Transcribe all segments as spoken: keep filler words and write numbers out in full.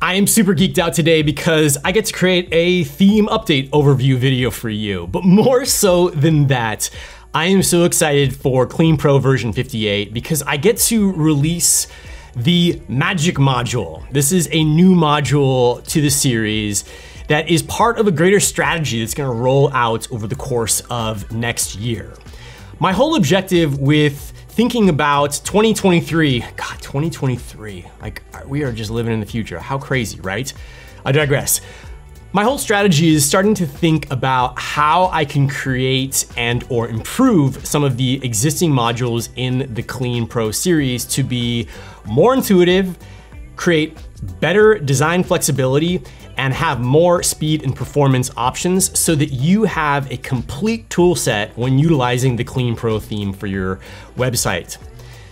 I am super geeked out today because I get to create a theme update overview video for you, but more so than that, I am so excited for Clean Pro version fifty-eight because I get to release the Magic Module. This is a new module to the series that is part of a greater strategy that's gonna roll out over the course of next year. My whole objective with thinking about twenty twenty-three, God, twenty twenty-three, like we are just living in the future. How crazy, right? I digress. My whole strategy is starting to think about how I can create and or improve some of the existing modules in the Clean Pro series to be more intuitive, create better design flexibility, and have more speed and performance options so that you have a complete tool set when utilizing the Clean Pro theme for your website.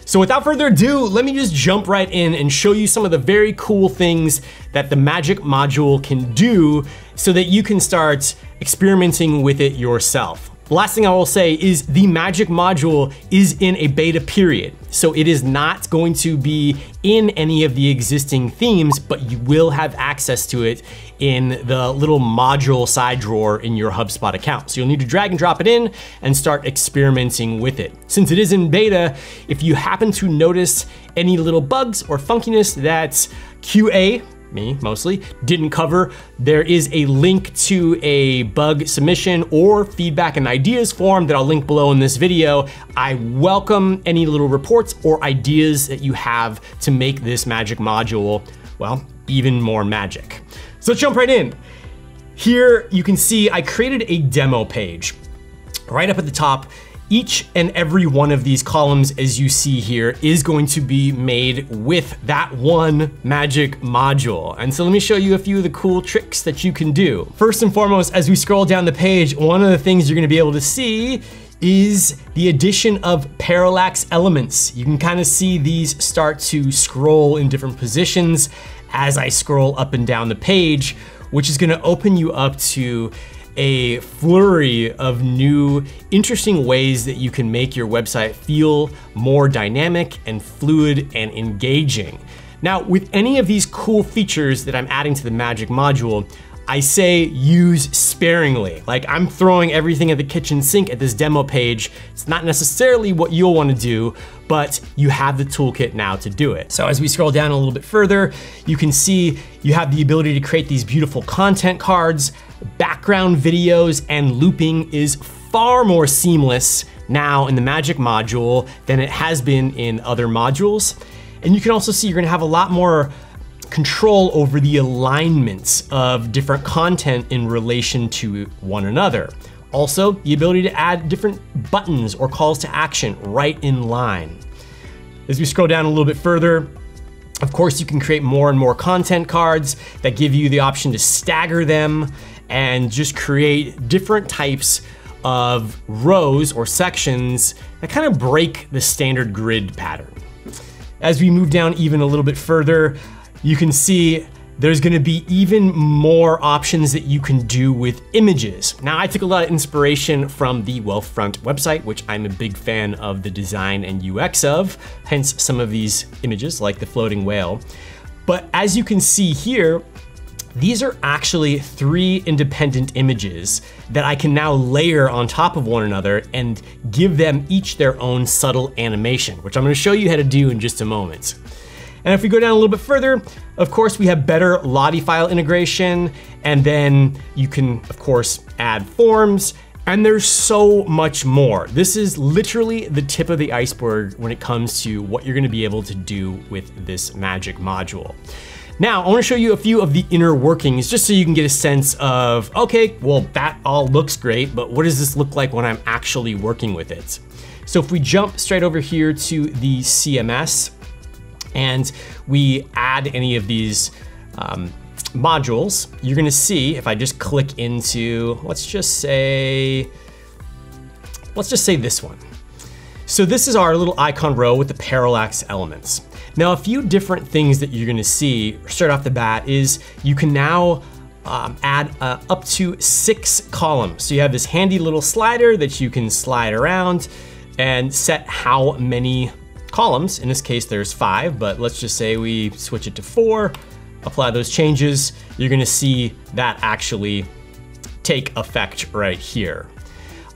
So without further ado, let me just jump right in and show you some of the very cool things that the Magic Module can do so that you can start experimenting with it yourself. Last thing I will say is the Magic Module is in a beta period. So it is not going to be in any of the existing themes, but you will have access to it in the little module side drawer in your HubSpot account. So you'll need to drag and drop it in and start experimenting with it. Since it is in beta, if you happen to notice any little bugs or funkiness that Q A, me mostly, didn't cover, there is a link to a bug submission or feedback and ideas form that I'll link below in this video. I welcome any little reports or ideas that you have to make this Magic Module, well, even more magic. So let's jump right in. Here you can see I created a demo page right up at the top. Each and every one of these columns, as you see here, is going to be made with that one Magic Module. And so let me show you a few of the cool tricks that you can do. First and foremost, as we scroll down the page, one of the things you're gonna be able to see is the addition of parallax elements. You can kind of see these start to scroll in different positions as I scroll up and down the page, which is gonna open you up to a flurry of new interesting ways that you can make your website feel more dynamic and fluid and engaging. Now, with any of these cool features that I'm adding to the Magic Module, I say use sparingly. Like, I'm throwing everything at the kitchen sink at this demo page. It's not necessarily what you'll wanna do, but you have the toolkit now to do it. So as we scroll down a little bit further, you can see you have the ability to create these beautiful content cards, background videos, and looping is far more seamless now in the Magic Module than it has been in other modules. And you can also see you're gonna have a lot more control over the alignments of different content in relation to one another. Also, the ability to add different buttons or calls to action right in line. As we scroll down a little bit further, of course, you can create more and more content cards that give you the option to stagger them and just create different types of rows or sections that kind of break the standard grid pattern. As we move down even a little bit further, you can see there's gonna be even more options that you can do with images. Now, I took a lot of inspiration from the Wealthfront website, which I'm a big fan of the design and U X of, hence some of these images like the floating whale. But as you can see here, these are actually three independent images that I can now layer on top of one another and give them each their own subtle animation, which I'm gonna show you how to do in just a moment. And if we go down a little bit further, of course, we have better Lottie file integration, and then you can, of course, add forms, and there's so much more. This is literally the tip of the iceberg when it comes to what you're gonna be able to do with this Magic Module. Now, I wanna show you a few of the inner workings just so you can get a sense of, okay, well, that all looks great, but what does this look like when I'm actually working with it? So if we jump straight over here to the C M S, and we add any of these um, modules, you're gonna see, if I just click into, let's just say, let's just say this one. So this is our little icon row with the parallax elements. Now, a few different things that you're gonna see straight off the bat is you can now um, add uh, up to six columns. So you have this handy little slider that you can slide around and set how many columns. In this case, there's five, but let's just say we switch it to four apply those changes, you're gonna see that actually take effect right here.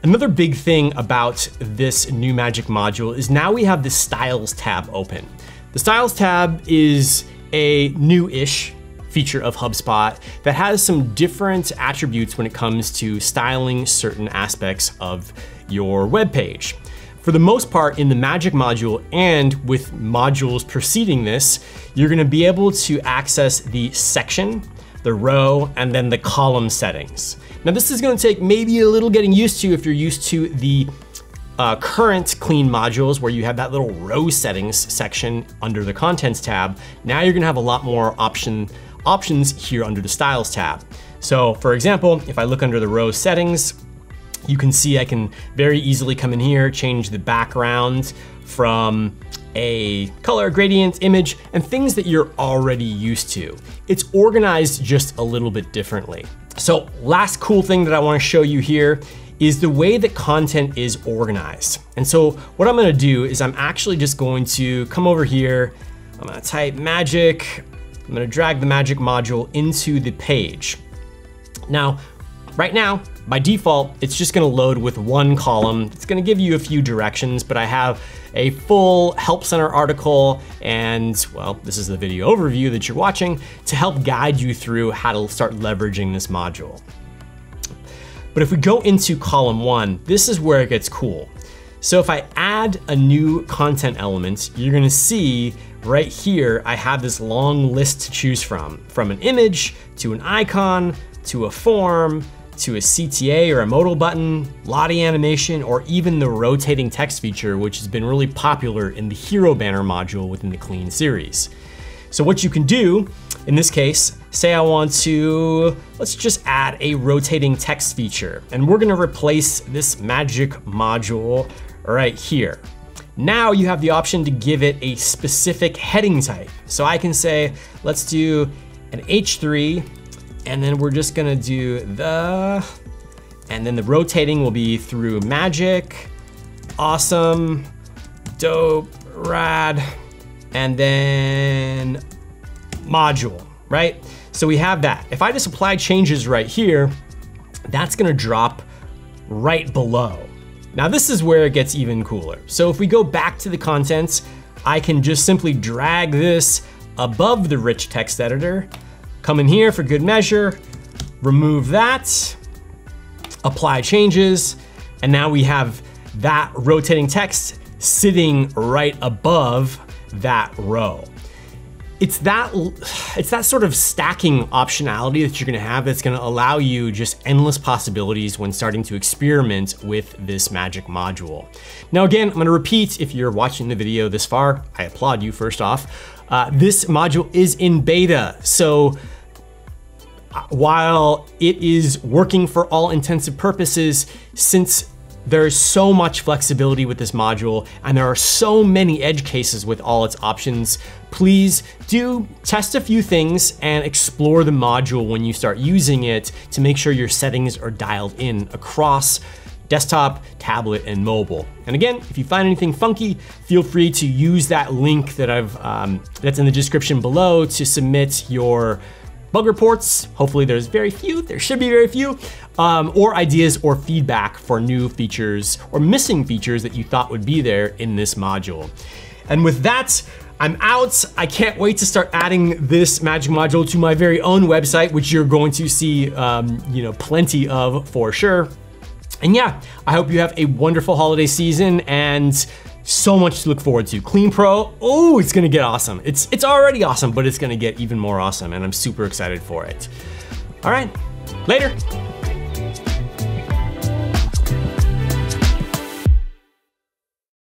Another big thing about this new Magic module is now we have the Styles tab open. The Styles tab is a new-ish feature of HubSpot that has some different attributes when it comes to styling certain aspects of your web page. For the most part, in the Magic module and with modules preceding this, you're gonna be able to access the section, the row, and then the column settings. Now this is gonna take maybe a little getting used to if you're used to the uh, current Clean modules where you have that little row settings section under the Contents tab. Now you're gonna have a lot more option, options here under the Styles tab. So for example, if I look under the row settings, you can see I can very easily come in here, change the background from a color gradient image and things that you're already used to. It's organized just a little bit differently. So last cool thing that I want to show you here is the way that content is organized. And so what I'm going to do is I'm actually just going to come over here. I'm going to type Magic. I'm going to drag the Magic module into the page. Now, right now, by default, it's just gonna load with one column. It's gonna give you a few directions, but I have a full Help Center article and, well, this is the video overview that you're watching to help guide you through how to start leveraging this module. But if we go into column one, this is where it gets cool. So if I add a new content element, you're gonna see right here, I have this long list to choose from, from an image to an icon, to a form, to a C T A or a modal button, Lottie animation, or even the rotating text feature, which has been really popular in the Hero Banner module within the Clean series. So what you can do, in this case, say I want to, let's just add a rotating text feature, and we're gonna replace this Magic module right here. Now you have the option to give it a specific heading type. So I can say, let's do an H three, and then we're just gonna do the, and then the rotating will be through Magic, awesome, dope, rad, and then module, right? So we have that. If I just apply changes right here, that's gonna drop right below. Now this is where it gets even cooler. So if we go back to the contents, I can just simply drag this above the rich text editor, come in here for good measure, remove that, apply changes, and now we have that rotating text sitting right above that row. It's that, it's that sort of stacking optionality that you're gonna have that's gonna allow you just endless possibilities when starting to experiment with this Magic module. Now again, I'm gonna repeat, if you're watching the video this far, I applaud you first off. Uh, this module is in beta, so while it is working for all intents and purposes, since there's so much flexibility with this module and there are so many edge cases with all its options, please do test a few things and explore the module when you start using it to make sure your settings are dialed in across desktop, tablet, and mobile. And again, if you find anything funky, feel free to use that link that I've um, that's in the description below to submit your bug reports. Hopefully there's very few, there should be very few, um, or ideas or feedback for new features or missing features that you thought would be there in this module. And with that, I'm out. I can't wait to start adding this Magic module to my very own website, which you're going to see um, you know, plenty of for sure. And yeah, I hope you have a wonderful holiday season and so much to look forward to. Clean Pro, oh, it's gonna get awesome. It's, it's already awesome, but it's gonna get even more awesome and I'm super excited for it. All right, later.